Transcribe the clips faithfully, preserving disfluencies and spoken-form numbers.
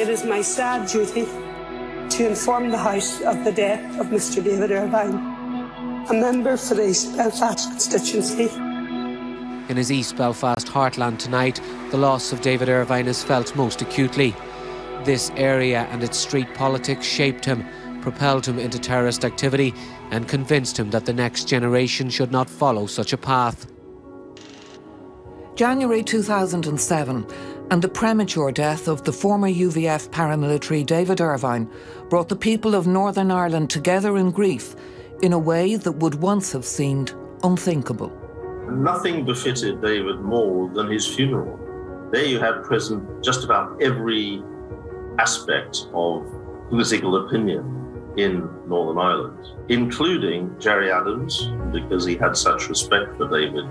It is my sad duty to inform the House of the death of Mister David Ervine, a member for the East Belfast constituency. In his East Belfast heartland tonight, the loss of David Ervine is felt most acutely. This area and its street politics shaped him, propelled him into terrorist activity and convinced him that the next generation should not follow such a path. January two thousand seven and the premature death of the former U V F paramilitary David Ervine brought the people of Northern Ireland together in grief in a way that would once have seemed unthinkable. Nothing befitted David more than his funeral. There you had present just about every aspect of political opinion in Northern Ireland, including Gerry Adams, because he had such respect for David.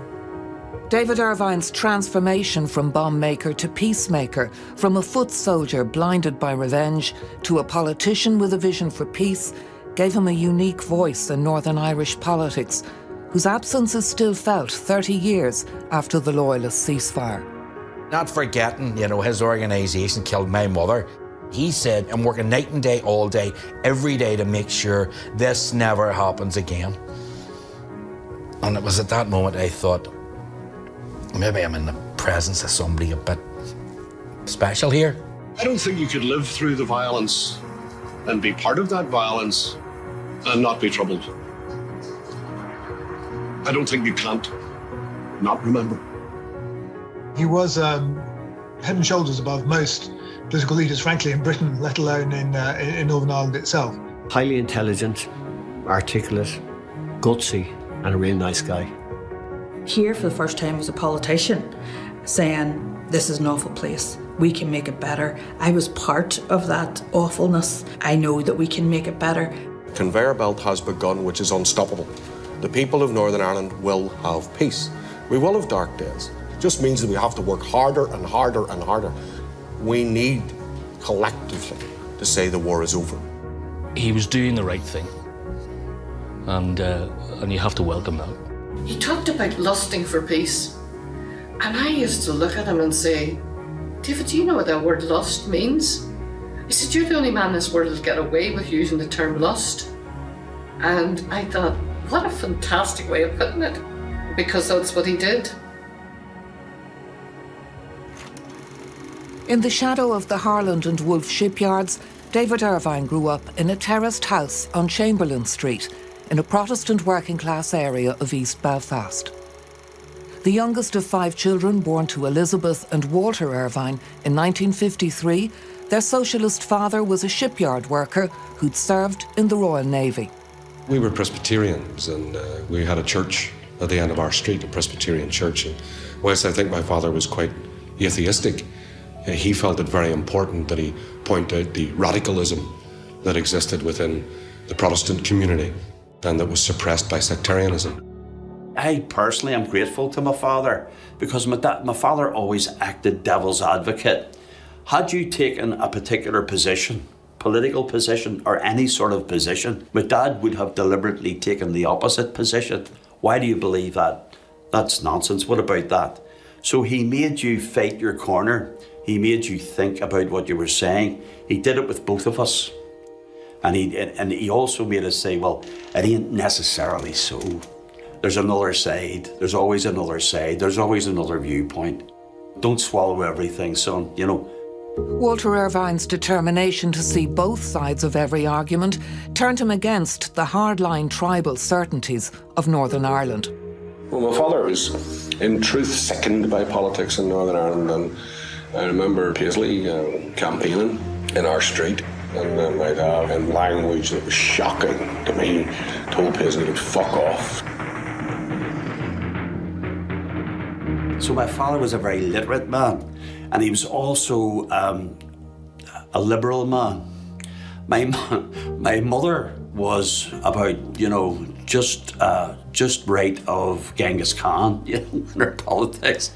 David Ervine's transformation from bomb maker to peacemaker, from a foot soldier blinded by revenge to a politician with a vision for peace, gave him a unique voice in Northern Irish politics, whose absence is still felt thirty years after the Loyalist ceasefire. Not forgetting, you know, his organisation killed my mother. He said, I'm working night and day, all day, every day to make sure this never happens again. And it was at that moment I thought, maybe I'm in the presence of somebody a bit special here. I don't think you could live through the violence and be part of that violence and not be troubled. I don't think you can't not remember. He was um, head and shoulders above most political leaders, frankly, in Britain, let alone in, uh, in Northern Ireland itself. Highly intelligent, articulate, gutsy, and a real nice guy. Here, for the first time, was a politician saying, this is an awful place, we can make it better. I was part of that awfulness. I know that we can make it better. The conveyor belt has begun, which is unstoppable. The people of Northern Ireland will have peace. We will have dark days. It just means that we have to work harder and harder and harder. We need, collectively, to say the war is over. He was doing the right thing, and, uh, and you have to welcome that. He talked about lusting for peace, and I used to look at him and say, David, do you know what that word lust means? I said, you're the only man in this world that'll get away with using the term lust. And I thought, what a fantastic way of putting it, because that's what he did. In the shadow of the Harland and Wolff shipyards, David Ervine grew up in a terraced house on Chamberlain Street, in a Protestant working-class area of East Belfast. The youngest of five children born to Elizabeth and Walter Ervine in nineteen fifty-three, their socialist father was a shipyard worker who'd served in the Royal Navy. We were Presbyterians, and uh, we had a church at the end of our street, a Presbyterian church. And whilst I think my father was quite atheistic, uh, he felt it very important that he point out the radicalism that existed within the Protestant community and that was suppressed by sectarianism. I personally am grateful to my father because my, da my father always acted devil's advocate. Had you taken a particular position, political position or any sort of position, my dad would have deliberately taken the opposite position. Why do you believe that? That's nonsense, what about that? So he made you fight your corner. He made you think about what you were saying. He did it with both of us. And he, and he also made us say, well, it ain't necessarily so. There's another side. There's always another side. There's always another viewpoint. Don't swallow everything, son, you know. Walter Ervine's determination to see both sides of every argument turned him against the hardline tribal certainties of Northern Ireland. Well, my father was, in truth, sickened by politics in Northern Ireland. And I remember Paisley uh, campaigning in our street. And then my dad, in language that was shocking to me, told Paisley to fuck off. So my father was a very literate man, and he was also um, a liberal man. My my mother was about, you know, just uh, just right of Genghis Khan, you know, in her politics.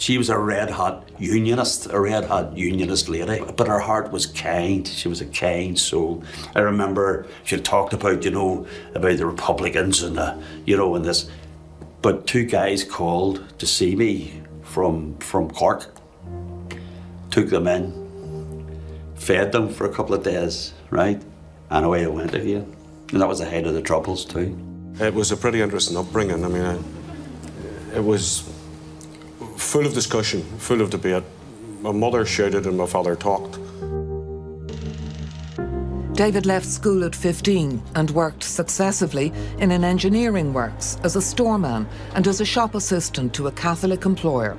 She was a red-hot unionist, a red-hot unionist lady, but her heart was kind. She was a kind soul. I remember she talked about, you know, about the Republicans and, the, you know, and this. But two guys called to see me from, from Cork, took them in, fed them for a couple of days, right? And away it went again. And that was the height of the Troubles too. It was a pretty interesting upbringing. I mean, I, it was full of discussion, full of debate. My mother shouted and my father talked. David left school at fifteen and worked successively in an engineering works, as a storeman and as a shop assistant to a Catholic employer.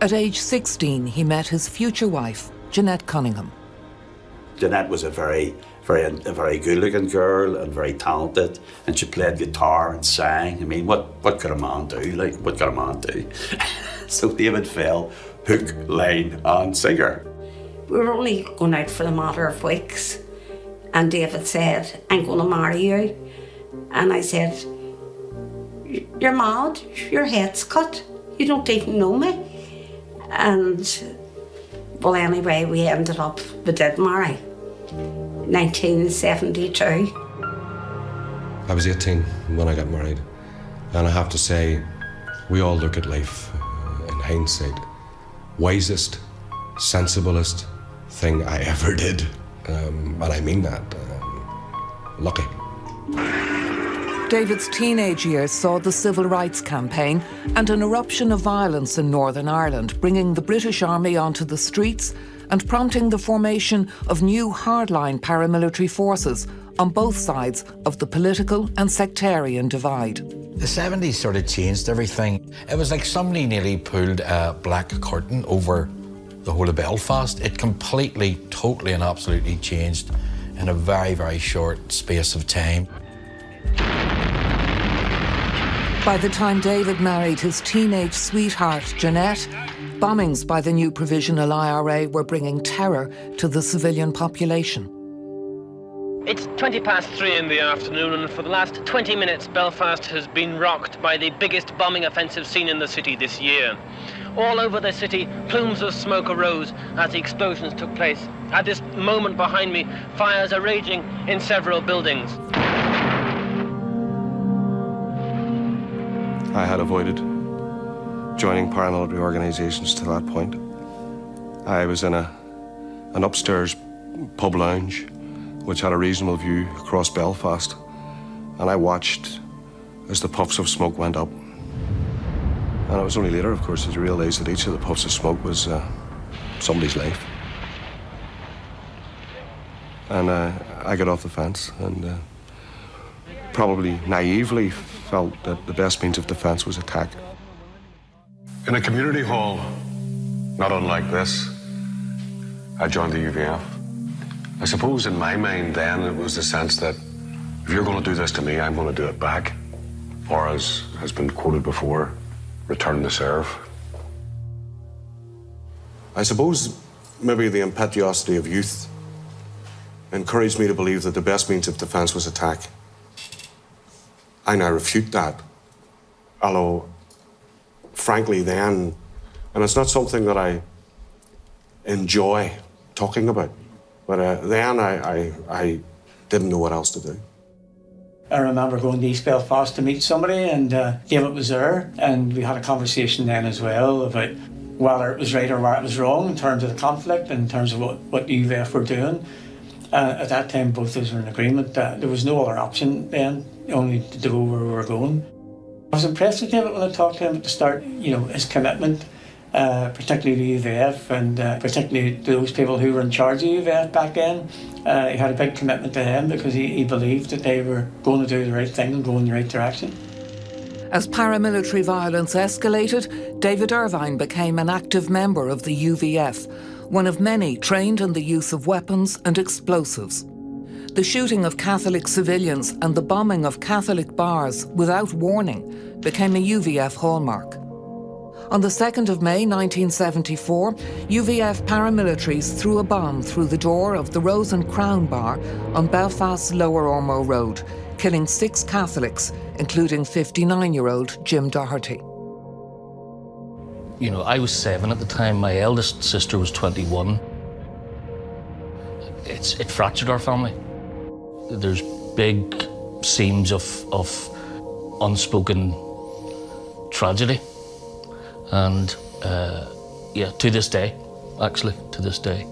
At age sixteen, he met his future wife, Jeanette Cunningham. Jeanette was a very, very, a very good-looking girl and very talented, and she played guitar and sang. I mean, what, what could a man do? Like, what could a man do? So David fell hook, line, and sinker. We were only going out for a matter of weeks, and David said, "I'm going to marry you." And I said, "You're mad, your head's cut, you don't even know me." And, well, anyway, we ended up, we did marry, nineteen seventy-two. I was eighteen when I got married, and I have to say, we all look at life in hindsight. Wisest, sensiblest thing I ever did. Um, and I mean that. Um, lucky. David's teenage years saw the Civil Rights Campaign and an eruption of violence in Northern Ireland, bringing the British Army onto the streets and prompting the formation of new hardline paramilitary forces on both sides of the political and sectarian divide. The seventies sort of changed everything. It was like somebody nearly pulled a black curtain over the whole of Belfast. It completely, totally and absolutely changed in a very, very short space of time. By the time David married his teenage sweetheart, Jeanette, bombings by the new Provisional I R A were bringing terror to the civilian population. It's twenty past three in the afternoon, and for the last twenty minutes, Belfast has been rocked by the biggest bombing offensive seen in the city this year. All over the city, plumes of smoke arose as the explosions took place. At this moment behind me, fires are raging in several buildings. I had avoided joining paramilitary organisations to that point. I was in a, an upstairs pub lounge which had a reasonable view across Belfast, and I watched as the puffs of smoke went up. And it was only later, of course, that I realised that each of the puffs of smoke was uh, somebody's life. And uh, I got off the fence and uh, probably naively felt that the best means of defence was attack. In a community hall, not unlike this, I joined the U V F. I suppose in my mind then it was the sense that if you're going to do this to me, I'm going to do it back. Or, as has been quoted before, return to serve. I suppose maybe the impetuosity of youth encouraged me to believe that the best means of defence was attack. I now refute that, although, frankly then, and it's not something that I enjoy talking about, but uh, then I, I, I didn't know what else to do. I remember going to East Belfast to meet somebody, and uh, David was there, and we had a conversation then as well about whether it was right or whether it was wrong in terms of the conflict, in terms of what, what the U V F were doing. Uh, at that time, both of us were in agreement that there was no other option then, only to do where we were going. I was impressed with David when I talked to him at the start, you know, his commitment, uh, particularly to U V F and uh, particularly to those people who were in charge of U V F back then. Uh, he had a big commitment to him because he, he believed that they were going to do the right thing and go in the right direction. As paramilitary violence escalated, David Ervine became an active member of the U V F, one of many trained in the use of weapons and explosives. The shooting of Catholic civilians and the bombing of Catholic bars without warning became a U V F hallmark. On the second of May nineteen seventy-four, U V F paramilitaries threw a bomb through the door of the Rose and Crown Bar on Belfast's Lower Ormeau Road, killing six Catholics, including fifty-nine-year-old Jim Doherty. You know, I was seven at the time, my eldest sister was twenty-one. It's, it fractured our family. There's big seams of, of unspoken tragedy. And uh, yeah, to this day, actually, to this day.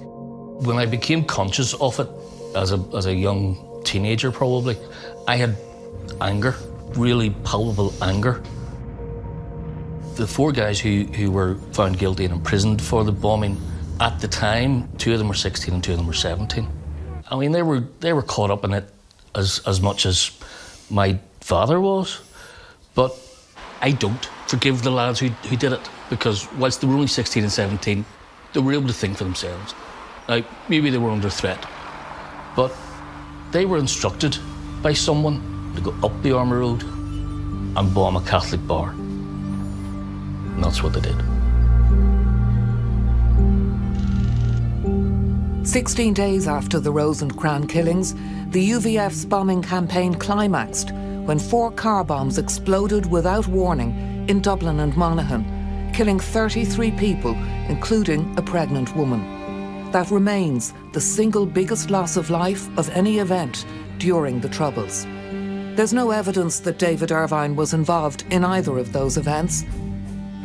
When I became conscious of it, as a, as a young teenager probably, I had anger, really palpable anger. The four guys who, who were found guilty and imprisoned for the bombing, at the time, two of them were sixteen and two of them were seventeen. I mean, they were, they were caught up in it as, as much as my father was, but I don't forgive the lads who, who did it, because whilst they were only sixteen and seventeen, they were able to think for themselves. Now, maybe they were under threat, but they were instructed by someone to go up the Ormeau Road and bomb a Catholic bar. And that's what they did. Sixteen days after the Rose and Crown killings, the U V F's bombing campaign climaxed when four car bombs exploded without warning in Dublin and Monaghan, killing thirty-three people, including a pregnant woman. That remains the single biggest loss of life of any event during the Troubles. There's no evidence that David Ervine was involved in either of those events.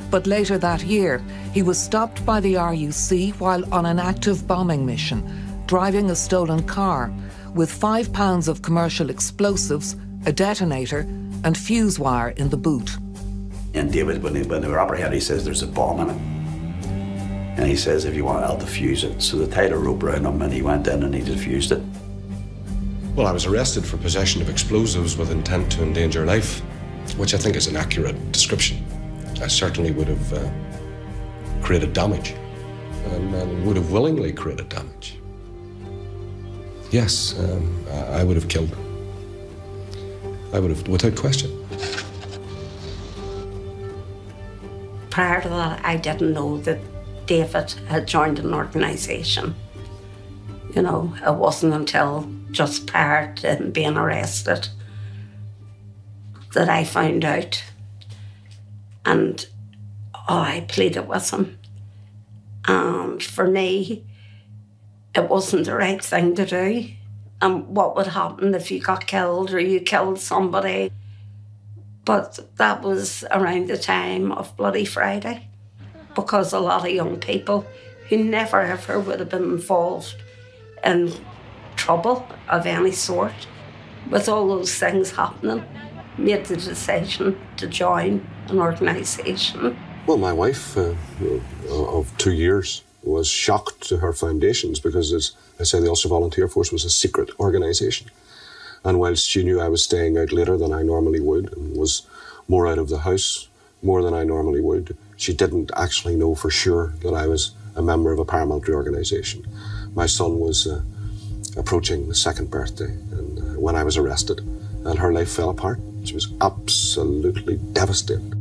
But later that year, he was stopped by the R U C while on an active bombing mission, driving a stolen car with five pounds of commercial explosives, a detonator, and fuse wire in the boot. And David, when they, when they were apprehended, he says there's a bomb in it. And he says, if you want, I'll defuse it. So they tied a rope around him and he went in and he defused it. Well, I was arrested for possession of explosives with intent to endanger life, which I think is an accurate description. I certainly would have uh, created damage and, and would have willingly created damage. Yes, um, I would have killed. I would have, without question. Prior to that, I didn't know that David had joined an organisation. You know, it wasn't until just prior to him being arrested that I found out. And oh, I pleaded with him. And for me, it wasn't the right thing to do. And what would happen if you got killed or you killed somebody? But that was around the time of Bloody Friday, because a lot of young people who never ever would have been involved in trouble of any sort, with all those things happening, made the decision to join an organisation. Well, my wife uh, of two years was shocked to her foundations because, as I say, the Ulster Volunteer Force was a secret organisation. And whilst she knew I was staying out later than I normally would and was more out of the house, more than I normally would, she didn't actually know for sure that I was a member of a paramilitary organisation. My son was uh, approaching the second birthday and, uh, when I was arrested, and her life fell apart. She was absolutely devastated.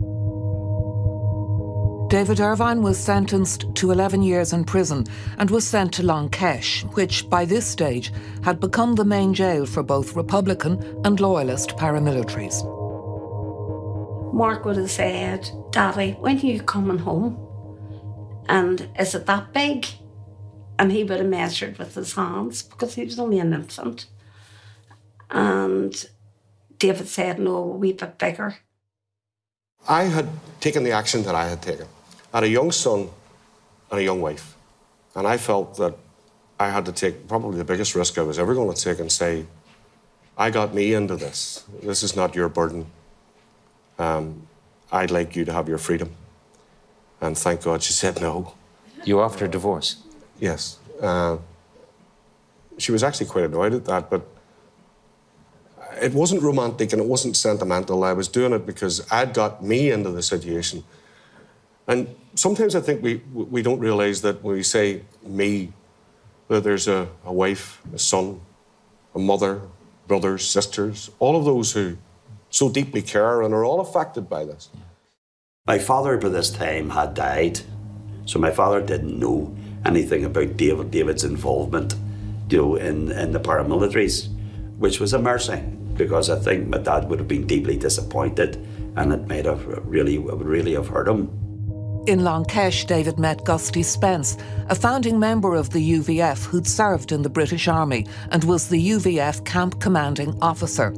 David Ervine was sentenced to eleven years in prison and was sent to Long Kesh, which by this stage had become the main jail for both Republican and Loyalist paramilitaries. Mark would have said, "Daddy, when are you coming home? And is it that big?" And he would have measured with his hands because he was only an infant. And David said, "No, a wee bit bigger." I had taken the action that I had taken. I had a young son and a young wife. And I felt that I had to take probably the biggest risk I was ever going to take and say, "I got me into this. This is not your burden. Um, I'd like you to have your freedom." And thank God she said no. You offered her divorce? Yes. Uh, she was actually quite annoyed at that, but it wasn't romantic and it wasn't sentimental. I was doing it because I'd got me into the situation. And sometimes I think we, we don't realise that when we say me, that there's a, a wife, a son, a mother, brothers, sisters, all of those who so deeply care and are all affected by this. My father by this time had died, so my father didn't know anything about David, David's involvement, you know, in, in the paramilitaries, which was a mercy, because I think my dad would have been deeply disappointed and it might have really, really have hurt him. In Long Kesh, David met Gusty Spence, a founding member of the U V F who'd served in the British Army and was the U V F camp commanding officer.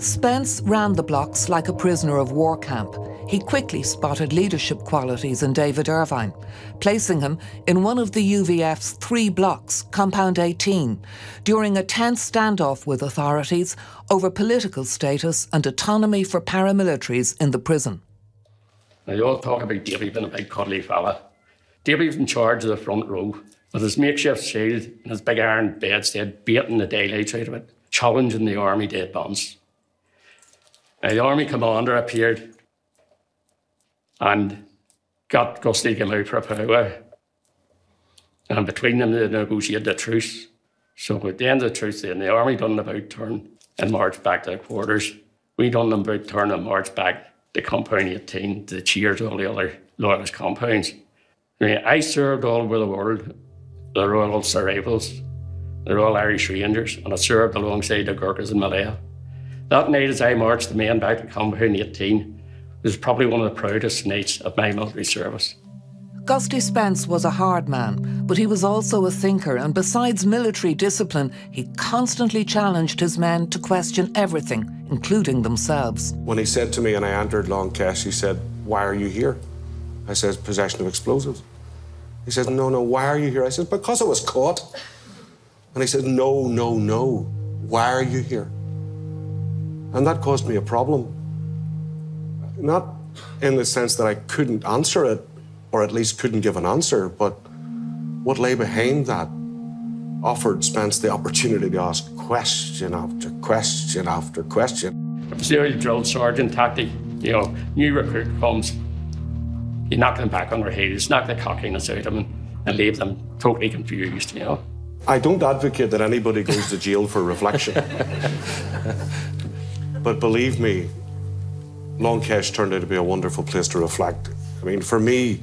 Spence ran the blocks like a prisoner of war camp. he quickly spotted leadership qualities in David Ervine, placing him in one of the U V F's three blocks, Compound eighteen, during a tense standoff with authorities over political status and autonomy for paramilitaries in the prison. Now, you all talk about Davy being a big cuddly fella. Davy was in charge of the front row, with his makeshift shield and his big iron bedstead baiting the daylight out of it, challenging the army to advance. Now, the army commander appeared and got Gusty Gillow for a powwow. And between them, they negotiated a truce. So at the end of the truce, then, the army done the bout turn and marched back to their quarters. We done the bout turn and marched back to Compound eighteen to cheers all the other loyalist compounds. I mean, I served all over the world, the Royal Ulster Rifles, the Royal Irish Rangers, and I served alongside the Gurkhas in Malaya. That night as I marched the men back to Compound eighteen, it was probably one of the proudest nights of my military service. Gusty Spence was a hard man, but he was also a thinker, and besides military discipline, he constantly challenged his men to question everything, including themselves. When he said to me, and I entered Long Kesh, he said, "Why are you here?" I says, "Possession of explosives." He says, "No, no, why are you here?" I says, "Because I was caught." And he says, "No, no, no, why are you here?" And that caused me a problem. Not in the sense that I couldn't answer it, or at least couldn't give an answer, but what lay behind that offered Spence the opportunity to ask question after question after question. It was the old drill sergeant tactic. You know, new recruit comes, you knock them back on their heels, knock the cockiness out of them, and, and leave them totally confused, you know. I don't advocate that anybody goes to jail for reflection. But believe me, Long Kesh turned out to be a wonderful place to reflect. I mean, for me,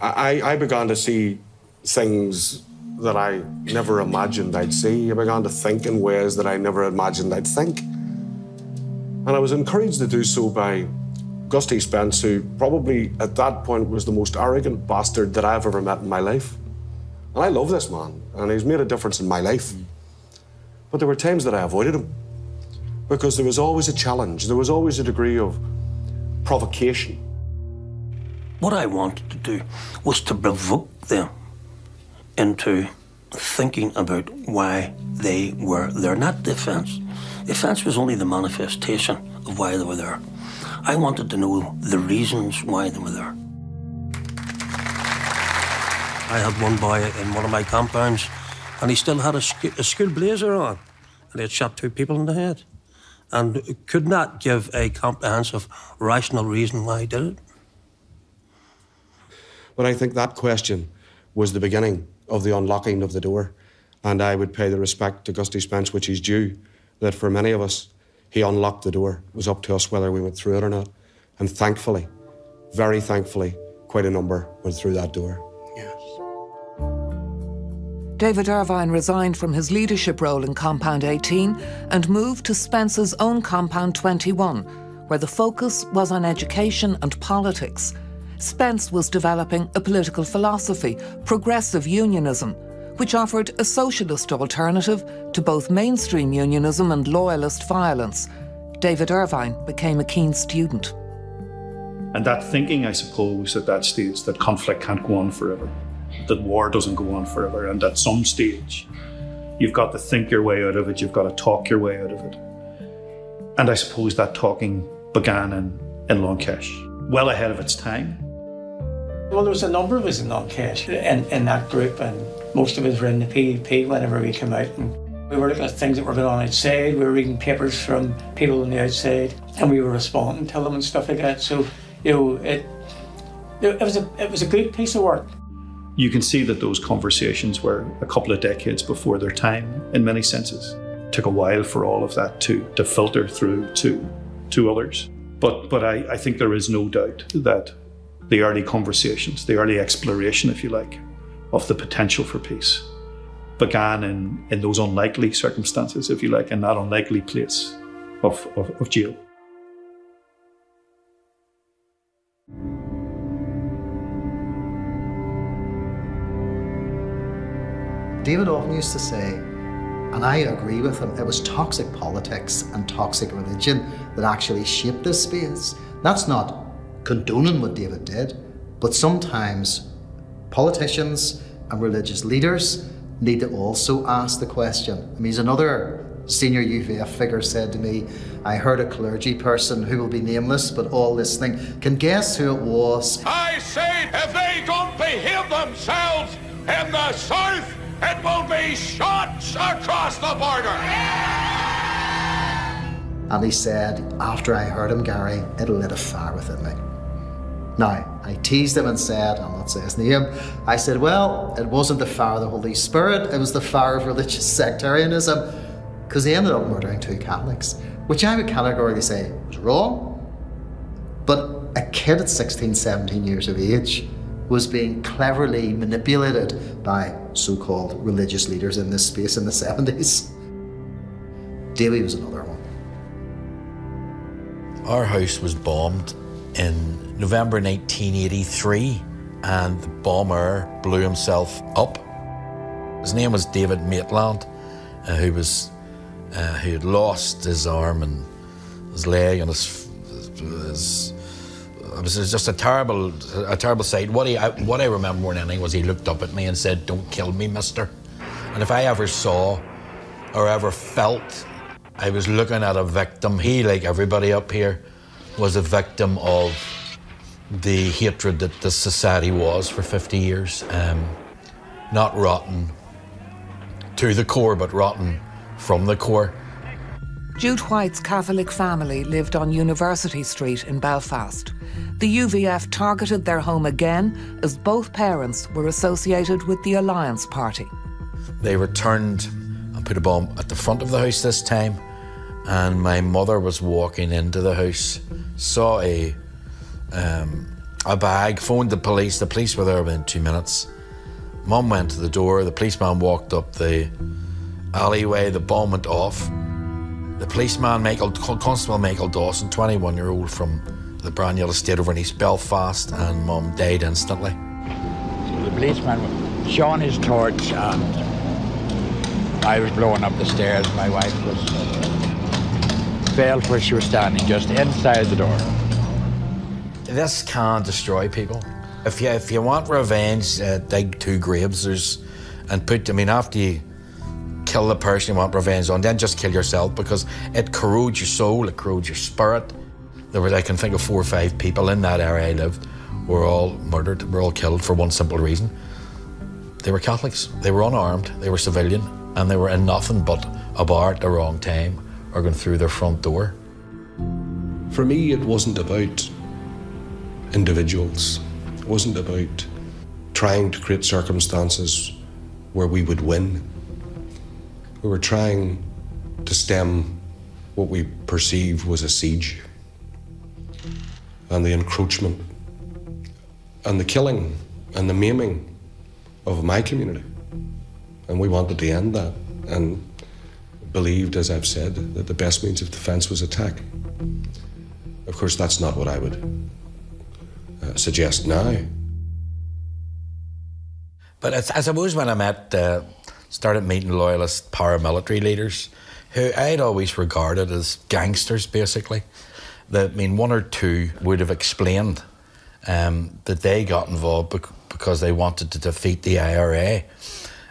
I, I began to see things that I never imagined I'd see. I began to think in ways that I never imagined I'd think. And I was encouraged to do so by Gusty Spence, who probably at that point was the most arrogant bastard that I've ever met in my life. And I love this man, and he's made a difference in my life. But there were times that I avoided him, because there was always a challenge. There was always a degree of provocation. What I wanted to do was to provoke them into thinking about why they were there, not defense. Defense was only the manifestation of why they were there. I wanted to know the reasons why they were there. I had one boy in one of my compounds, and he still had a, sc a school blazer on, and he had shot two people in the head, and could not give a comprehensive, rational reason why he did it. But I think that question was the beginning of the unlocking of the door, and I would pay the respect to Gusty Spence, which is due, that for many of us, he unlocked the door. It was up to us whether we went through it or not, and thankfully, very thankfully, quite a number went through that door. David Ervine resigned from his leadership role in Compound eighteen and moved to Spence's own Compound twenty-one, where the focus was on education and politics. Spence was developing a political philosophy, progressive unionism, which offered a socialist alternative to both mainstream unionism and loyalist violence. David Ervine became a keen student. And that thinking, I suppose, at that stage, that conflict can't go on forever, that war doesn't go on forever, and at some stage you've got to think your way out of it, you've got to talk your way out of it. And I suppose that talking began in, in Long Kesh, well ahead of its time. Well, there was a number of us in Long Kesh, in, in that group, and most of us were in the P U P whenever we came out. And we were looking at things that were going on outside, we were reading papers from people on the outside, and we were responding to them and stuff like that. So, you know, it, it, was, a, it was a good piece of work. You can see that those conversations were a couple of decades before their time, in many senses. It took a while for all of that to, to filter through to, to others. But, but I, I think there is no doubt that the early conversations, the early exploration, if you like, of the potential for peace began in, in those unlikely circumstances, if you like, in that unlikely place of, of, of jail. David often used to say, And I agree with him. It was toxic politics and toxic religion that actually shaped this space. That's not condoning what David did, but sometimes politicians and religious leaders need to also ask the question. I mean, he's another senior U V F figure said to me, I heard a clergy person who will be nameless, but all listening can guess who it was. I say, if they don't behave themselves in the South, it will be shots across the border. Yeah! And he said, after I heard him, Gary, it lit a fire within me. Now, I teased him and said, I'm not saying his name, I said, well, it wasn't the fire of the Holy Spirit, it was the fire of religious sectarianism. Because they ended up murdering two Catholics, which I would categorically say was wrong. But a kid at sixteen, seventeen years of age was being cleverly manipulated by so-called religious leaders in this space in the seventies. Daly was another one. Our house was bombed in November nineteen eighty-three, and the bomber blew himself up. His name was David Maitland, uh, who was Uh, he had lost his arm and his leg and his, his, it was just a terrible, a terrible sight. What, he, I, what I remember more than anything was he looked up at me and said, "Don't kill me, mister." And if I ever saw or ever felt I was looking at a victim, he, like everybody up here, was a victim of the hatred that this society was for fifty years. Um, not rotten to the core, but rotten from the core. Jude White's Catholic family lived on University Street in Belfast. The U V F targeted their home again as both parents were associated with the Alliance Party. They returned and put a bomb at the front of the house this time, and my mother was walking into the house, saw a, um, a bag, phoned the police. The police were there within two minutes. Mum went to the door, the policeman walked up the alleyway, the bomb went off. The policeman, Michael, Constable Michael Dawson, twenty-one-year-old from the Braniel Estate over in East Belfast, and Mum died instantly. So the policeman shone his torch, and I was blowing up the stairs. My wife was uh, fell where she was standing, just inside the door. This can destroy people. If you if you want revenge, uh, dig two graves. There's and put. I mean, after you kill the person you want revenge on, then just kill yourself, because it corrodes your soul, it corrodes your spirit. There was, I can think of four or five people in that area I lived were all murdered, were all killed for one simple reason. They were Catholics, they were unarmed, they were civilian, and they were in nothing but a bar at the wrong time or going through their front door. For me, it wasn't about individuals. It wasn't about trying to create circumstances where we would win. We were trying to stem what we perceived was a siege, and the encroachment, and the killing, and the maiming of my community. And we wanted to end that, and believed, as I've said, that the best means of defense was attack. Of course, that's not what I would uh, suggest now. But I suppose when I met uh started meeting Loyalist paramilitary leaders who I'd always regarded as gangsters, basically. That, I mean, one or two would have explained um, that they got involved bec because they wanted to defeat the I R A.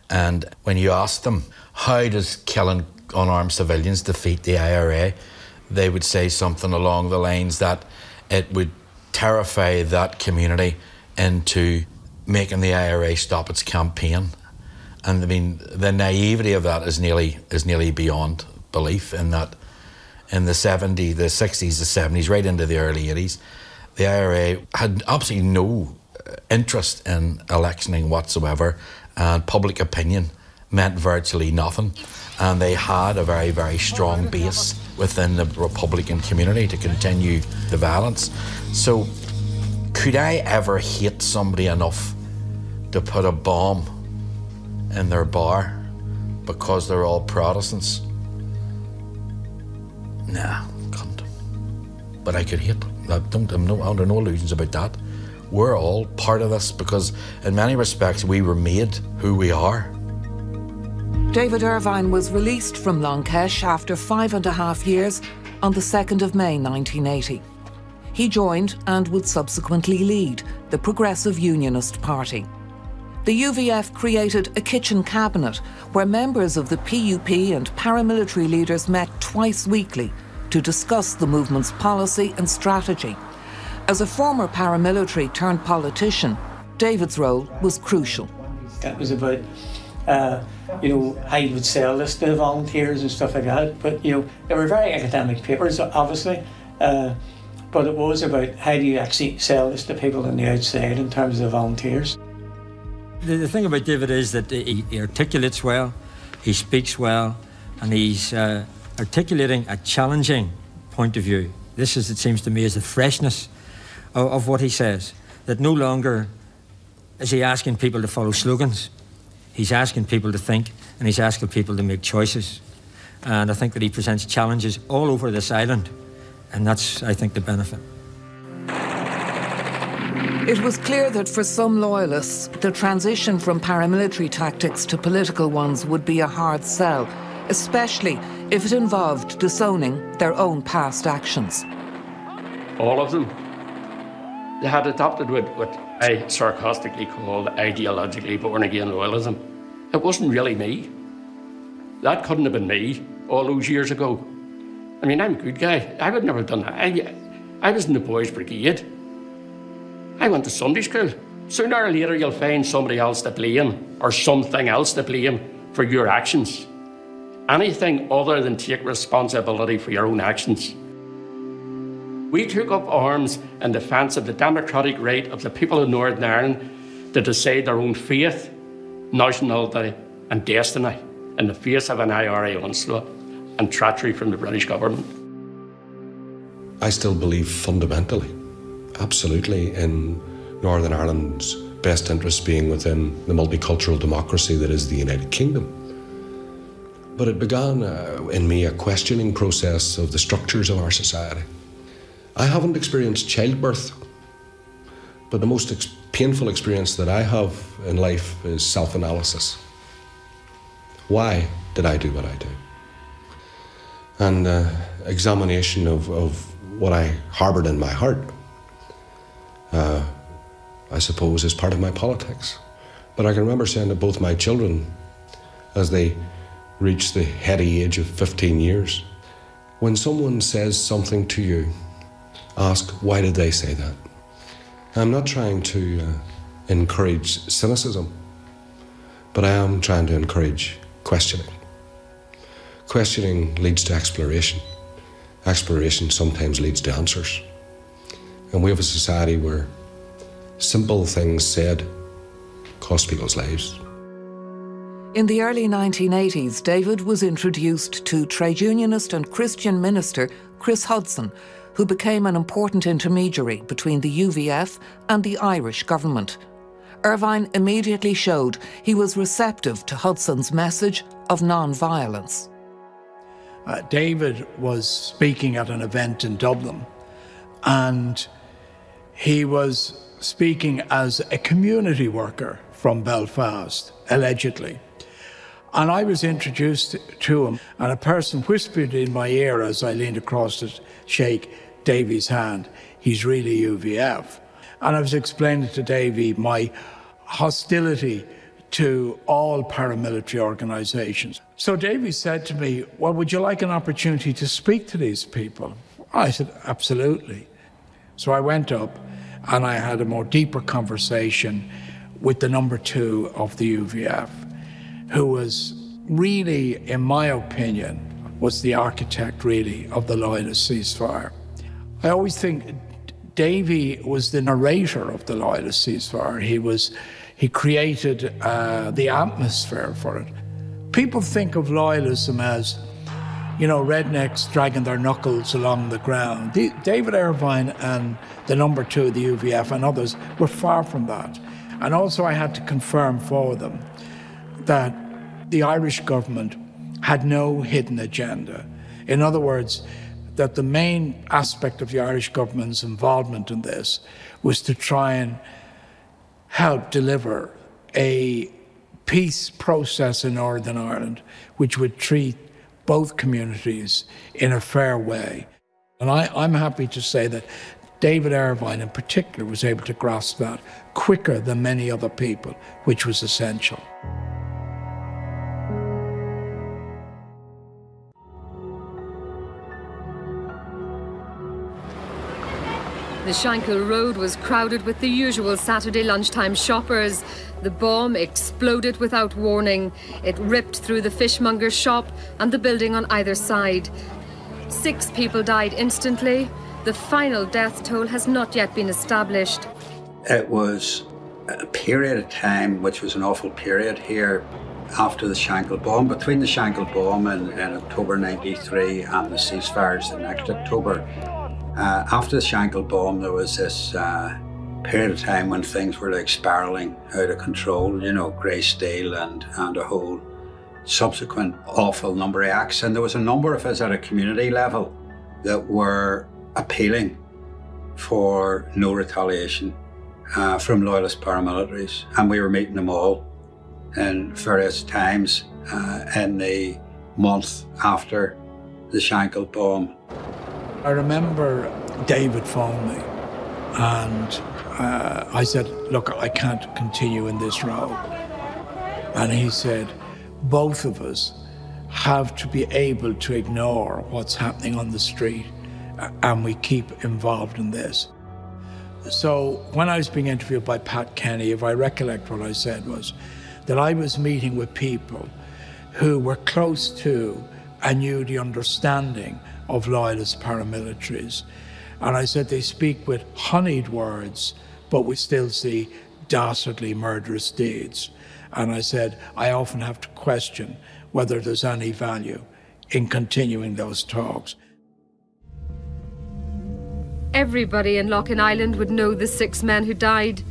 And when you asked them, how does killing unarmed civilians defeat the I R A? They would say something along the lines that it would terrify that community into making the I R A stop its campaign. And I mean, the naivety of that is nearly is nearly beyond belief. In that, in the seventies, the sixties, the seventies, right into the early eighties, the I R A had absolutely no interest in electioning whatsoever, and public opinion meant virtually nothing. And they had a very, very strong base within the Republican community to continue the violence. So, could I ever hate somebody enough to put a bomb in their bar because they're all Protestants? Nah, couldn't. But I could hate them. I don't, I'm no, under no illusions about that. We're all part of this because in many respects we were made who we are. David Ervine was released from Long Kesh after five and a half years on the second of May nineteen eighty. He joined and would subsequently lead the Progressive Unionist Party. The U V F created a kitchen cabinet where members of the P U P and paramilitary leaders met twice weekly to discuss the movement's policy and strategy. As a former paramilitary turned politician, David's role was crucial. That was about, uh, you know, I would sell this to volunteers and stuff like that, but, you know, they were very academic papers, obviously, uh, but it was about how do you actually sell this to people on the outside in terms of volunteers. The thing about David is that he articulates well, he speaks well, and he's uh, articulating a challenging point of view. This is, it seems to me, is the freshness of, of what he says, that no longer is he asking people to follow slogans. He's asking people to think, and he's asking people to make choices. And I think that he presents challenges all over this island, and that's, I think, the benefit. It was clear that for some loyalists, the transition from paramilitary tactics to political ones would be a hard sell, especially if it involved disowning their own past actions. All of them had adopted what, what I sarcastically called ideologically born-again loyalism. It wasn't really me. That couldn't have been me all those years ago. I mean, I'm a good guy. I would never have done that. I, I was in the boys' brigade. I went to Sunday school. Sooner or later, you'll find somebody else to blame or something else to blame for your actions. Anything other than take responsibility for your own actions. We took up arms in defence of the democratic right of the people of Northern Ireland to decide their own faith, nationality and destiny in the face of an I R A onslaught and treachery from the British government. I still believe fundamentally, absolutely, in Northern Ireland's best interests being within the multicultural democracy that is the United Kingdom. But it began uh, in me a questioning process of the structures of our society. I haven't experienced childbirth, but the most ex painful experience that I have in life is self-analysis. Why did I do what I do? And uh, examination of, of what I harbored in my heart. Uh, I suppose is part of my politics. But I can remember saying to both my children as they reached the heady age of fifteen years, when someone says something to you, ask, why did they say that? I'm not trying to uh, encourage cynicism, but I am trying to encourage questioning. Questioning leads to exploration. Exploration sometimes leads to answers. And we have a society where simple things said cost people's lives. In the early nineteen eighties, David was introduced to trade unionist and Christian minister Chris Hudson, who became an important intermediary between the U V F and the Irish government. Ervine immediately showed he was receptive to Hudson's message of non-violence. Uh, David was speaking at an event in Dublin, and he was speaking as a community worker from Belfast, allegedly. And I was introduced to him, and a person whispered in my ear as I leaned across to shake Davy's hand, he's really U V F. And I was explaining to Davy my hostility to all paramilitary organisations. So Davy said to me, well, would you like an opportunity to speak to these people? I said, absolutely. So I went up and I had a more deeper conversation with the number two of the U V F, who was really, in my opinion, was the architect really of the Loyalist ceasefire. I always think Davy was the narrator of the Loyalist ceasefire. He was, he created uh, the atmosphere for it. People think of Loyalism as, you know, rednecks dragging their knuckles along the ground. The, David Ervine and the number two of the U V F and others were far from that. And also I had to confirm for them that the Irish government had no hidden agenda. In other words, that the main aspect of the Irish government's involvement in this was to try and help deliver a peace process in Northern Ireland, which would treat both communities in a fair way. And I, I'm happy to say that David Ervine in particular was able to grasp that quicker than many other people, which was essential. The Shankill Road was crowded with the usual Saturday lunchtime shoppers. The bomb exploded without warning. It ripped through the fishmonger's shop and the building on either side. Six people died instantly. The final death toll has not yet been established. It was a period of time which was an awful period here after the Shankill bomb, between the Shankill bomb in, in October ninety-three and the ceasefires the next October. Uh, after the Shankill bomb, there was this uh, period of time when things were like spiraling out of control, you know, grey steel and, and a whole subsequent awful number of acts. And there was a number of us at a community level that were appealing for no retaliation uh, from Loyalist paramilitaries. And we were meeting them all in various times uh, in the month after the Shankill bomb. I remember David phoned me and uh, I said, look, I can't continue in this role. And he said, both of us have to be able to ignore what's happening on the street and we keep involved in this. So when I was being interviewed by Pat Kenny, if I recollect what I said was that I was meeting with people who were close to and knew the understanding of Loyalist paramilitaries. And I said they speak with honeyed words, but we still see dastardly murderous deeds. And I said, I often have to question whether there's any value in continuing those talks. Everybody in Lough Inn Island would know the six men who died.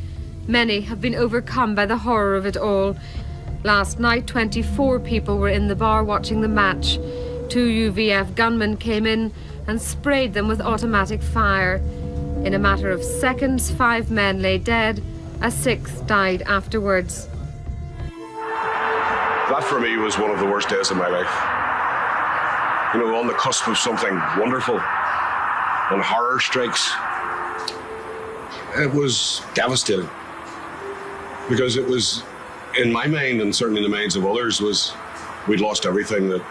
Many have been overcome by the horror of it all. Last night, twenty-four people were in the bar watching the match. Two U V F gunmen came in and sprayed them with automatic fire. In a matter of seconds, five men lay dead. A sixth died afterwards. That for me was one of the worst days of my life. You know, on the cusp of something wonderful, when horror strikes, it was devastating. Because it was, in my mind, and certainly in the minds of others, was we'd lost everything that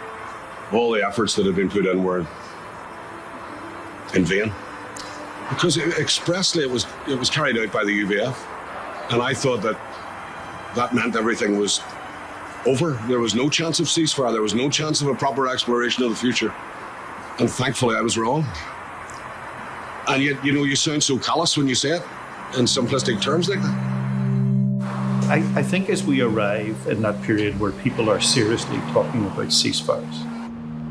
all the efforts that had been put in were in vain. Because it, expressly it was, it was carried out by the U V F. And I thought that that meant everything was over. There was no chance of ceasefire. There was no chance of a proper exploration of the future. And thankfully I was wrong. And yet, you know, you sound so callous when you say it in simplistic terms like that. I, I think as we arrive in that period where people are seriously talking about ceasefires,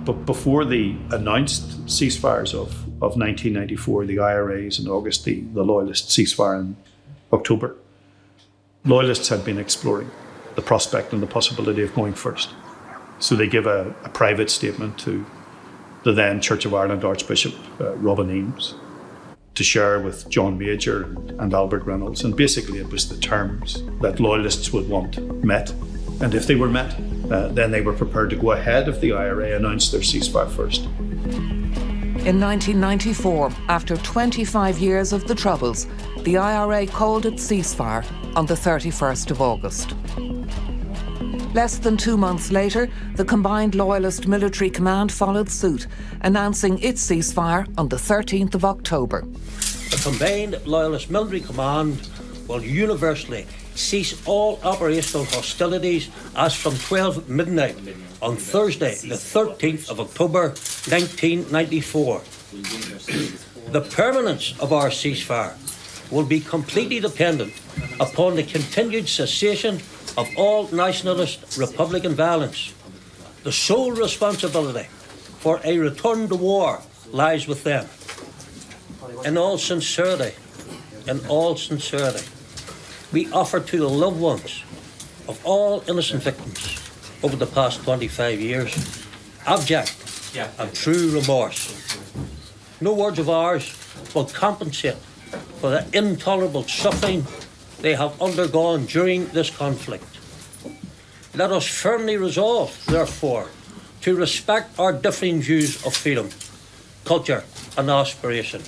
but before the announced ceasefires of, of nineteen ninety-four, the I R As in August, the, the Loyalist ceasefire in October, Loyalists had been exploring the prospect and the possibility of going first. So they give a, a private statement to the then Church of Ireland Archbishop uh, Robin Eames to share with John Major and Albert Reynolds. And basically it was the terms that Loyalists would want met. And if they were met, uh, then they were prepared to go ahead of the I R A, announce their ceasefire first. In nineteen ninety-four, after twenty-five years of the Troubles, the I R A called its ceasefire on the thirty-first of August. Less than two months later, the Combined Loyalist Military Command followed suit, announcing its ceasefire on the thirteenth of October. The Combined Loyalist Military Command will universally cease all operational hostilities as from twelve midnight on Thursday, the thirteenth of October nineteen ninety-four. The permanence of our ceasefire will be completely dependent upon the continued cessation of all nationalist republican violence. The sole responsibility for a return to war lies with them. In all sincerity, in all sincerity, we offer to the loved ones of all innocent victims over the past twenty-five years abject and true remorse. No words of ours will compensate for the intolerable suffering they have undergone during this conflict. Let us firmly resolve, therefore, to respect our differing views of freedom, culture and aspiration,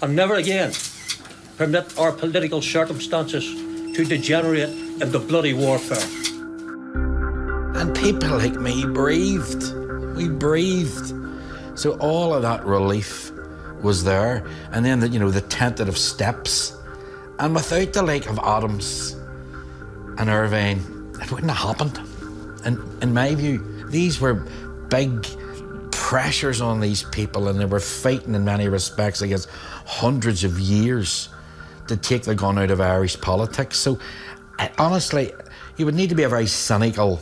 and never again permit our political circumstances to degenerate into bloody warfare. And people like me breathed. We breathed. So all of that relief was there. And then, the, you know, the tentative steps. And without the like of Adams and Ervine, it wouldn't have happened. And in my view, these were big pressures on these people, and they were fighting in many respects against hundreds of years to take the gun out of Irish politics. So, I, honestly, you would need to be a very cynical,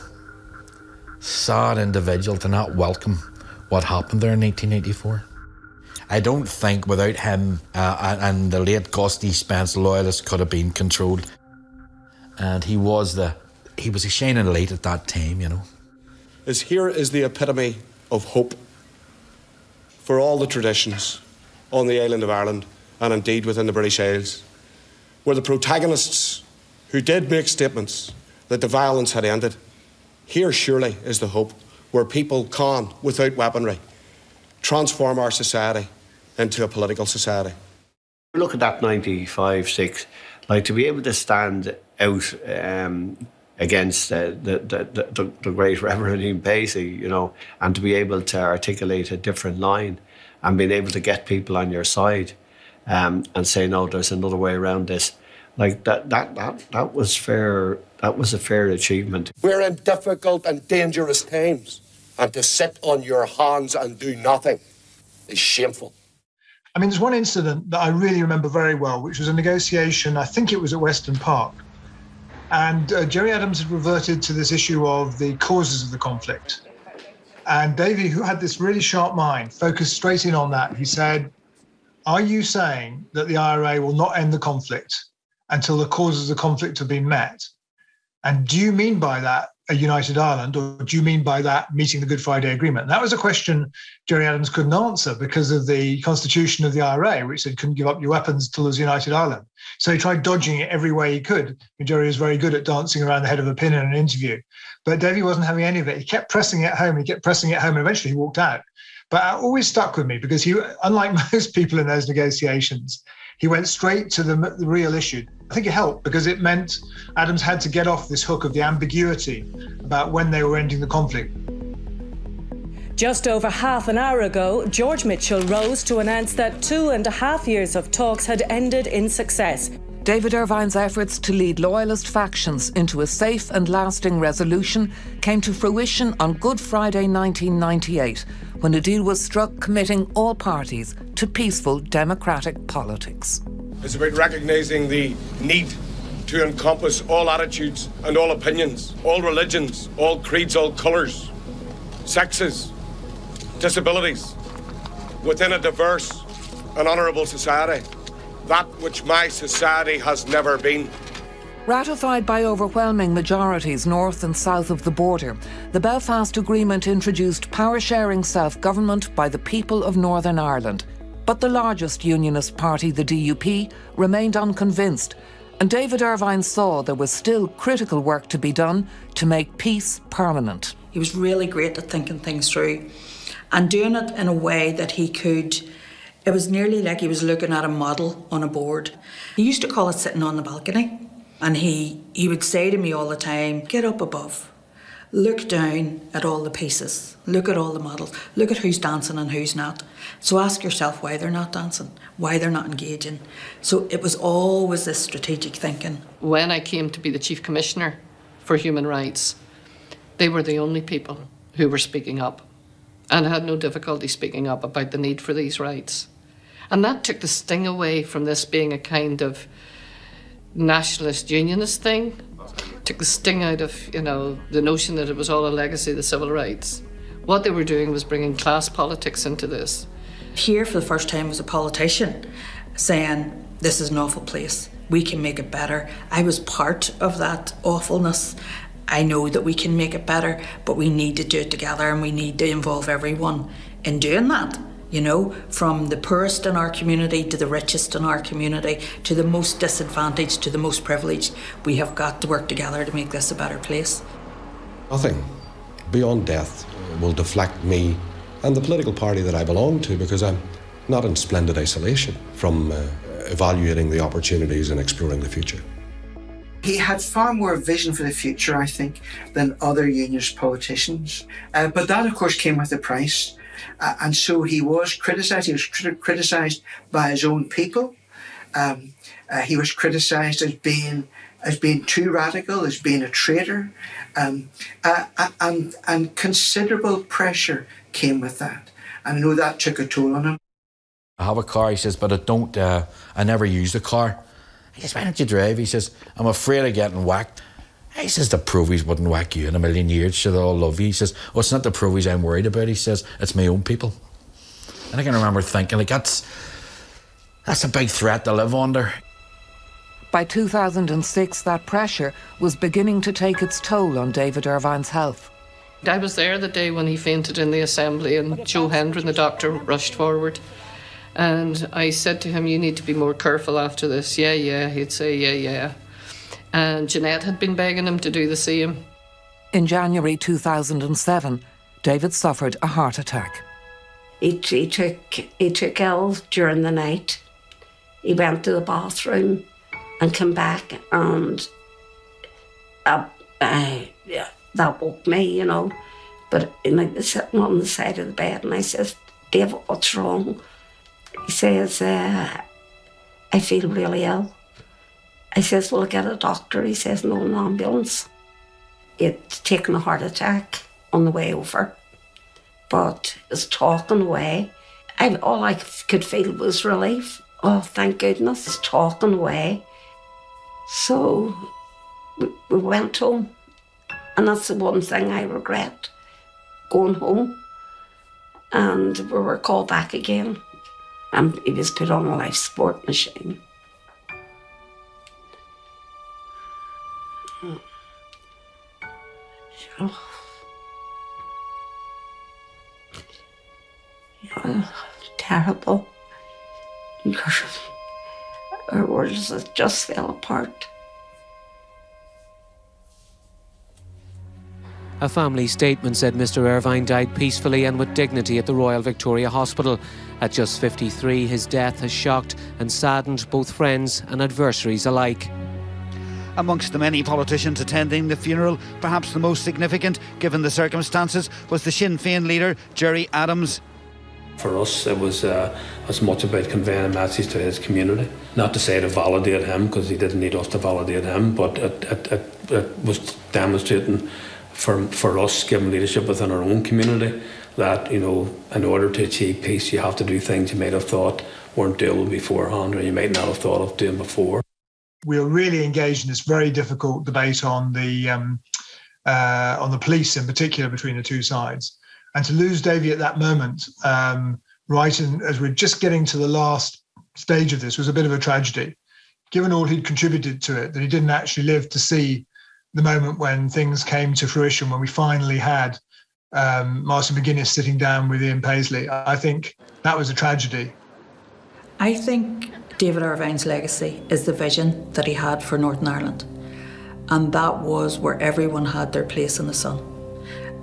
sad individual to not welcome what happened there in nineteen eighty-four. I don't think without him uh, and the late Gusty Spence, Loyalist could have been controlled. And he was the, he was a shining light at that time, you know. Is here is the epitome of hope for all the traditions on the island of Ireland and indeed within the British Isles, where the protagonists who did make statements that the violence had ended, here surely is the hope where people can, without weaponry, transform our society into a political society. Look at that ninety-five six, like to be able to stand out um, against uh, the, the, the, the great Reverend Ian Paisley, you know, and to be able to articulate a different line and being able to get people on your side um, and say, no, there's another way around this. Like that, that, that, that was fair, that was a fair achievement. We're in difficult and dangerous times, and to sit on your hands and do nothing is shameful. I mean, there's one incident that I really remember very well, which was a negotiation, I think it was at Western Park. And uh, Gerry Adams had reverted to this issue of the causes of the conflict. And Davy, who had this really sharp mind, focused straight in on that. He said, are you saying that the I R A will not end the conflict until the causes of the conflict have been met? And do you mean by that a united Ireland, or do you mean by that meeting the Good Friday Agreement? And that was a question Gerry Adams couldn't answer because of the constitution of the I R A, which said couldn't give up your weapons till there's united Ireland. So he tried dodging it every way he could. And Gerry was very good at dancing around the head of a pin in an interview. But Davy wasn't having any of it. He kept pressing it home, he kept pressing it home, and eventually he walked out. But it always stuck with me because he, unlike most people in those negotiations, he went straight to the, the real issue. I think it helped because it meant Adams had to get off this hook of the ambiguity about when they were ending the conflict. Just over half an hour ago, George Mitchell rose to announce that two and a half years of talks had ended in success. David Ervine's efforts to lead loyalist factions into a safe and lasting resolution came to fruition on Good Friday nineteen ninety-eight, when a deal was struck committing all parties to peaceful democratic politics. It's about recognising the need to encompass all attitudes and all opinions, all religions, all creeds, all colours, sexes, disabilities, within a diverse and honourable society, that which my society has never been. Ratified by overwhelming majorities north and south of the border, the Belfast Agreement introduced power-sharing self-government by the people of Northern Ireland. But the largest unionist party, the D U P, remained unconvinced, and David Ervine saw there was still critical work to be done to make peace permanent. He was really great at thinking things through and doing it in a way that he could. It was nearly like he was looking at a model on a board. He used to call it sitting on the balcony. And he, he would say to me all the time, get up above, look down at all the pieces, look at all the models, look at who's dancing and who's not. So ask yourself why they're not dancing, why they're not engaging. So it was always this strategic thinking. When I came to be the Chief Commissioner for Human Rights, they were the only people who were speaking up and had no difficulty speaking up about the need for these rights. And that took the sting away from this being a kind of nationalist unionist thing, took the sting out of, you know, the notion that it was all a legacy of the civil rights. What they were doing was bringing class politics into this. Here for the first time was a politician saying, this is an awful place, we can make it better. I was part of that awfulness. I know that we can make it better, but we need to do it together and we need to involve everyone in doing that. You know, from the poorest in our community to the richest in our community, to the most disadvantaged, to the most privileged, we have got to work together to make this a better place. Nothing beyond death will deflect me and the political party that I belong to, because I'm not in splendid isolation from uh, evaluating the opportunities and exploring the future. He had far more vision for the future, I think, than other unionist politicians. Uh, but that, of course, came with a price. Uh, and so he was criticised. He was crit criticised by his own people. Um, uh, he was criticised as being as being too radical, as being a traitor. Um, uh, and, and considerable pressure came with that. And I know that took a toll on him. I have a car, he says, but I don't, uh, I never use the car. He says, why don't you drive? He says, I'm afraid of getting whacked. He says, the provies wouldn't whack you in a million years, so they'll love you. He says, oh, it's not the provies I'm worried about. He says, it's my own people. And I can remember thinking, like, that's, that's a big threat to live under. By two thousand six, that pressure was beginning to take its toll on David Ervine's health. I was there the day when he fainted in the assembly and Joe Hendron, the doctor, rushed forward. And I said to him, you need to be more careful after this. Yeah, yeah, he'd say, yeah, yeah. And Jeanette had been begging him to do the same. In January two thousand seven, David suffered a heart attack. He, he, took, he took ill during the night. He went to the bathroom and came back, and uh, uh, yeah, that woke me, you know. But like, sitting on the side of the bed, and I says, David, what's wrong? He says, uh, I feel really ill. I says, well, get a doctor. He says, no, an ambulance. He'd taken a heart attack on the way over, but it was talking away. I, all I could feel was relief. Oh, thank goodness, it's talking away. So we, we went home, and that's the one thing I regret, going home. And we were called back again. And he was put on a life support machine. Oh, terrible. Our words just fell apart. A family statement said Mister Ervine died peacefully and with dignity at the Royal Victoria Hospital. At just fifty-three, his death has shocked and saddened both friends and adversaries alike. Amongst the many politicians attending the funeral, perhaps the most significant, given the circumstances, was the Sinn Féin leader, Gerry Adams. For us, it was uh, as much about conveying a message to his community. Not to say to validate him, because he didn't need us to validate him, but it, it, it, it was demonstrating For, for us, given leadership within our own community, that, you know, in order to achieve peace, you have to do things you might have thought weren't doable beforehand, or you might not have thought of doing before. We were really engaged in this very difficult debate on the, um, uh, on the police in particular, between the two sides. And to lose Davy at that moment, um, right in, as we're just getting to the last stage of this, was a bit of a tragedy, given all he'd contributed to it, that he didn't actually live to see the moment when things came to fruition, when we finally had um, Martin McGuinness sitting down with Ian Paisley. I think that was a tragedy. I think David Ervine's legacy is the vision that he had for Northern Ireland. And that was where everyone had their place in the sun.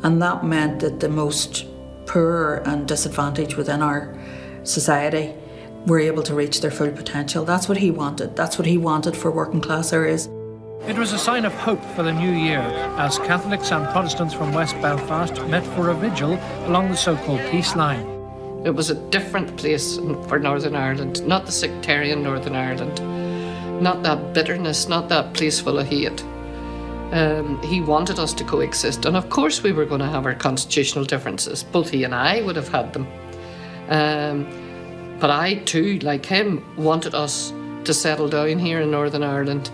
And that meant that the most poor and disadvantaged within our society were able to reach their full potential. That's what he wanted. That's what he wanted for working class areas. It was a sign of hope for the new year as Catholics and Protestants from West Belfast met for a vigil along the so-called peace line. It was a different place for Northern Ireland, not the sectarian Northern Ireland, not that bitterness, not that place full of hate. Um, he wanted us to coexist, and of course we were going to have our constitutional differences. Both he and I would have had them. Um, but I too, like him, wanted us to settle down here in Northern Ireland,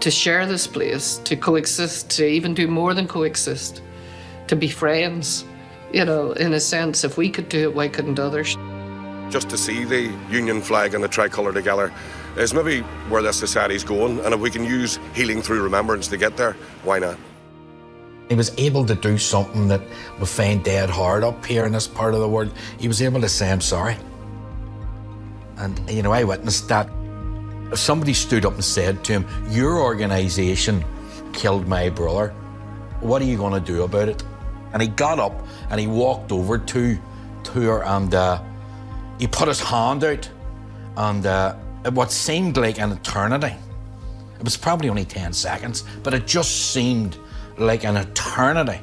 to share this place, to coexist, to even do more than coexist, to be friends. You know, in a sense, if we could do it, why couldn't others? Just to see the Union flag and the tricolour together is maybe where this society's going, and if we can use healing through remembrance to get there, why not? He was able to do something that we find dead hard up here in this part of the world. He was able to say, I'm sorry. And, you know, I witnessed that. If somebody stood up and said to him, your organisation killed my brother, what are you going to do about it? And he got up and he walked over to, to her and uh, he put his hand out, and uh, what seemed like an eternity, it was probably only ten seconds, but it just seemed like an eternity.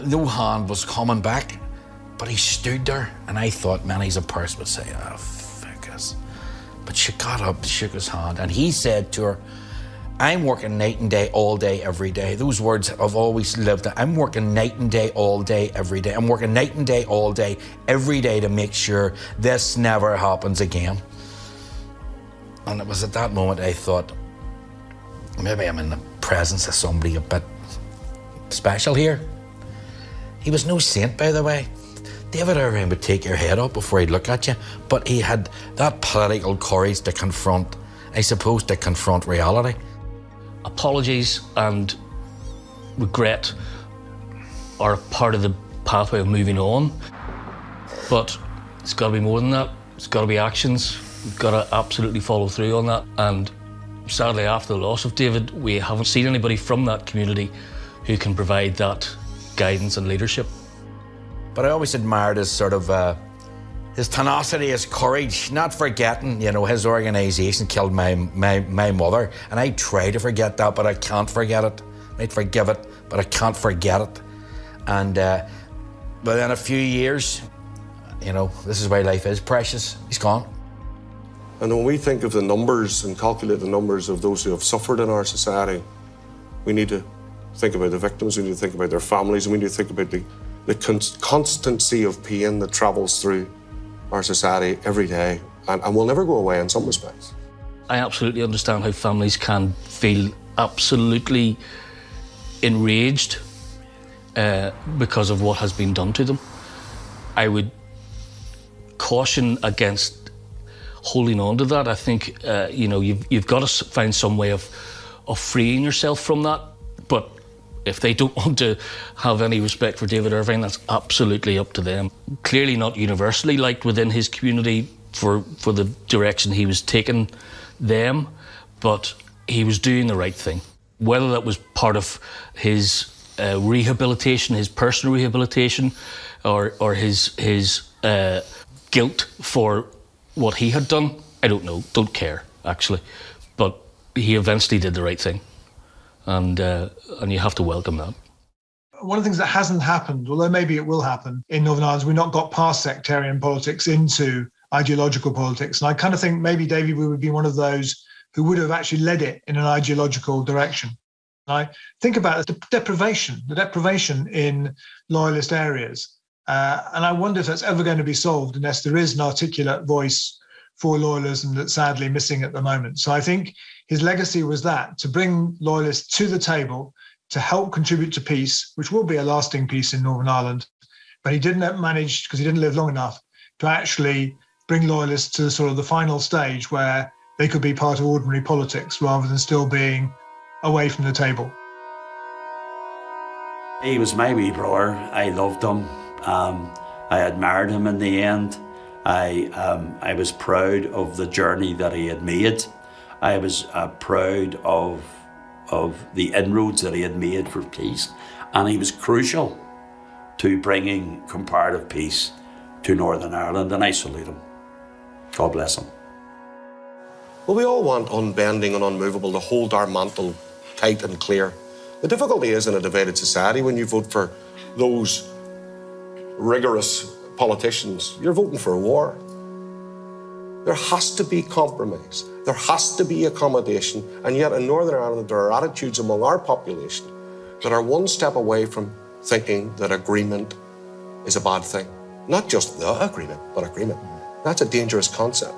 No hand was coming back, but he stood there, and I thought many's a person would say, oh, fuck us. But she got up, shook his hand, and he said to her, I'm working night and day, all day, every day. Those words have always lived. I'm working night and day, all day, every day. I'm working night and day, all day, every day to make sure this never happens again. And it was at that moment I thought, maybe I'm in the presence of somebody a bit special here. He was no saint, by the way. David Ervine would take your head up before he'd look at you, but he had that political courage to confront, I suppose, to confront reality. Apologies and regret are part of the pathway of moving on, but it's got to be more than that. It's got to be actions. We've got to absolutely follow through on that. And sadly, after the loss of David, we haven't seen anybody from that community who can provide that guidance and leadership. But I always admired his sort of uh, his tenacity, his courage, not forgetting, you know, his organisation killed my, my, my mother, and I try to forget that, but I can't forget it. I might forgive it, but I can't forget it. And uh, within a few years, you know, this is why life is precious. He's gone. And when we think of the numbers and calculate the numbers of those who have suffered in our society, we need to think about the victims, we need to think about their families, and we need to think about the, the const constancy of pain that travels through our society every day, and, and will never go away in some respects. I absolutely understand how families can feel absolutely enraged uh, because of what has been done to them. I would caution against holding on to that. I think, uh, you know, you've, you've got to find some way of, of freeing yourself from that, but if they don't want to have any respect for David Ervine, that's absolutely up to them. Clearly not universally liked within his community for, for the direction he was taking them, but he was doing the right thing. Whether that was part of his uh, rehabilitation, his personal rehabilitation, or, or his, his uh, guilt for what he had done, I don't know, don't care, actually. But he eventually did the right thing. And, uh, and you have to welcome that. One of the things that hasn't happened, although maybe it will happen, in Northern Ireland, we've not got past sectarian politics into ideological politics. And I kind of think maybe, David, we would be one of those who would have actually led it in an ideological direction. And I think about the deprivation, the deprivation in loyalist areas. Uh, and I wonder if that's ever going to be solved unless there is an articulate voice for loyalism that's sadly missing at the moment. So I think his legacy was that, to bring loyalists to the table, to help contribute to peace, which will be a lasting peace in Northern Ireland. But he didn't manage, because he didn't live long enough, to actually bring loyalists to sort of the final stage where they could be part of ordinary politics rather than still being away from the table. He was my wee brother. I loved him. Um, I admired him in the end. I, um, I was proud of the journey that he had made. I was uh, proud of, of the inroads that he had made for peace, and he was crucial to bringing comparative peace to Northern Ireland, and I salute him. God bless him. Well, we all want unbending and unmovable to hold our mantle tight and clear. The difficulty is in a divided society when you vote for those rigorous politicians, you're voting for a war. There has to be compromise. There has to be accommodation. And yet in Northern Ireland, there are attitudes among our population that are one step away from thinking that agreement is a bad thing. Not just the agreement, but agreement. That's a dangerous concept.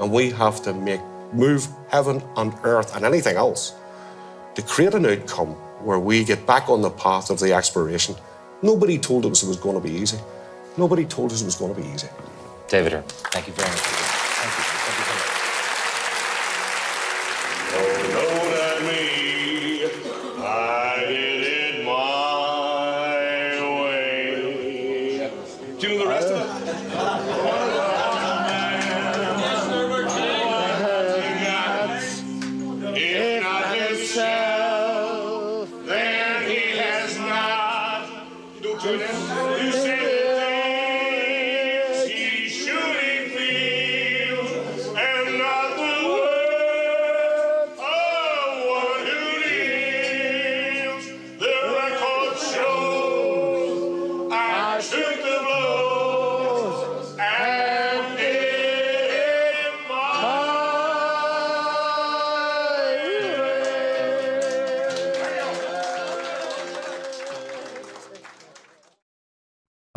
And we have to make move heaven and earth and anything else to create an outcome where we get back on the path of the exploration. Nobody told us it was going to be easy. Nobody told us it was going to be easy. David Ervine, thank you very much. Thank you. Thank you so much. Oh, no, that me. I did it my way. Do the rest of it. Yes, sir, we're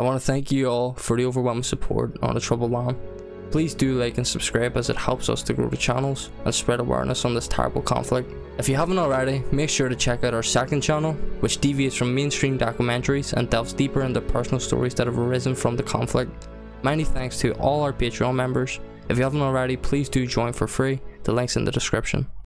I want to thank you all for the overwhelming support on the Trouble Line. Please do like and subscribe, as it helps us to grow the channels and spread awareness on this terrible conflict. If you haven't already, make sure to check out our second channel, which deviates from mainstream documentaries and delves deeper into personal stories that have arisen from the conflict. Many thanks to all our Patreon members. If you haven't already, please do join for free. The link's in the description.